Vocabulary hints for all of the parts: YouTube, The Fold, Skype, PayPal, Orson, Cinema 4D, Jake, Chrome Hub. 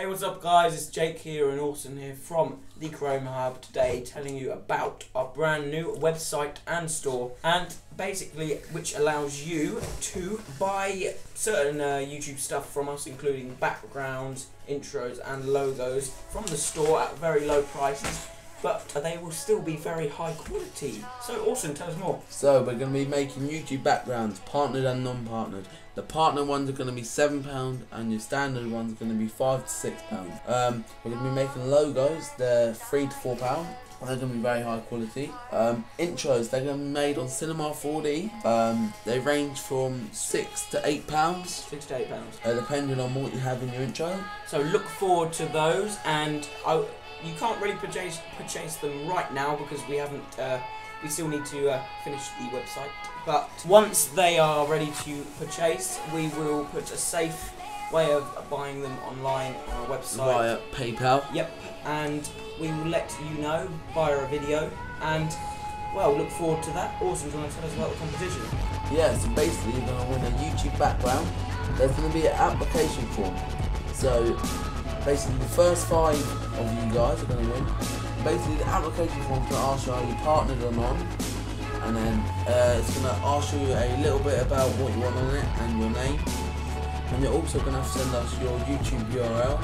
Hey, what's up guys, it's Jake here and Orson here from the Chrome Hub today telling you about our brand new website and store, and basically which allows you to buy certain YouTube stuff from us, including backgrounds, intros and logos from the store at very low prices, but they will still be very high quality. So Orson, tell us more. So we're going to be making YouTube backgrounds, partnered and non-partnered. The partner ones are going to be £7 and your standard ones are going to be £5 to £6. We're going to be making logos, they're £3 to £4. They're going to be very high quality. Intros, they're going to be made on Cinema 4D. They range from £6 to £8. Depending on what you have in your intro. So look forward to those, and you can't really purchase them right now because we haven't. We still need to finish the website. But once they are ready to purchase, we will put a safe way of buying them online on our website. Via PayPal. Yep. And we will let you know via a video. And, well, look forward to that. Awesome. Do you want to tell us about the competition? Yeah, so basically you're going to win a YouTube background. There's going to be an application form. So basically the first 5 of you guys are going to win. Basically the application form is going to ask you how you partnered or not, and then it's going to ask you a little bit about what you want on it and your name, and you're also going to have to send us your YouTube URL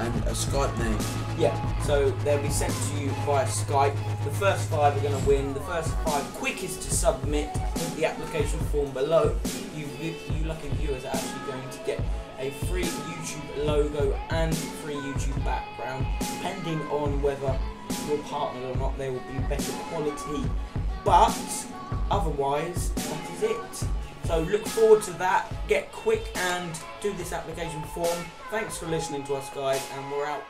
and a Skype name. Yeah, so they'll be sent to you via Skype. The first 5 are going to win. The first 5 quickest to submit the application form below. You lucky viewers are actually going to get a free YouTube logo and free YouTube background, depending on whether you're partnered or not. They will be better quality, but otherwise that is it. So look forward to that, get quick and do this application form. Thanks for listening to us guys, and we're out.